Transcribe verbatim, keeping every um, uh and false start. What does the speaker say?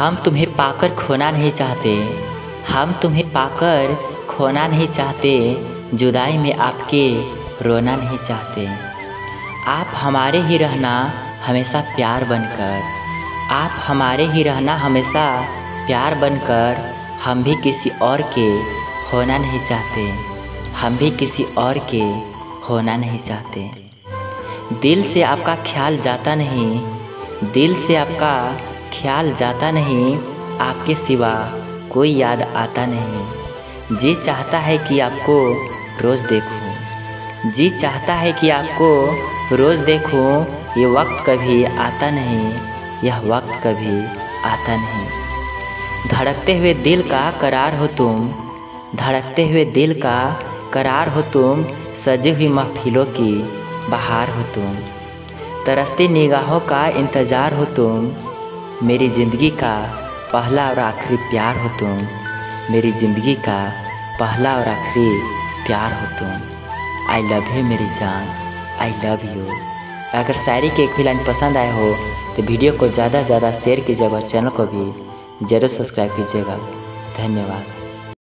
हम तुम्हें पाकर खोना नहीं चाहते, हम तुम्हें पाकर खोना नहीं चाहते, जुदाई में आपके रोना नहीं चाहते। आप हमारे ही रहना हमेशा प्यार बनकर, आप हमारे ही रहना हमेशा प्यार बनकर, हम भी किसी और के होना नहीं चाहते, हम भी किसी और के होना नहीं चाहते। दिल से आपका ख्याल जाता नहीं, दिल से आपका ख्याल जाता नहीं, आपके सिवा कोई याद आता नहीं। जी चाहता है कि आपको रोज़ देखूं, जी चाहता है कि आपको रोज़ देखूं, ये वक्त कभी आता नहीं, यह वक्त कभी आता नहीं। धड़कते हुए दिल का करार हो तुम, धड़कते हुए दिल का करार हो तुम, सजी हुई महफिलों की बहार हो तुम, तरसती निगाहों का इंतज़ार हो तुम, मेरी ज़िंदगी का पहला और आखिरी प्यार हो तुम, मेरी ज़िंदगी का पहला और आखिरी प्यार हो तुम। आई लव यू मेरी जान, आई लव यू। अगर शायरी के एक भी लाइन पसंद आए हो तो वीडियो को ज़्यादा से ज़्यादा शेयर कीजिएगा और चैनल को भी ज़रूर सब्सक्राइब कीजिएगा। धन्यवाद।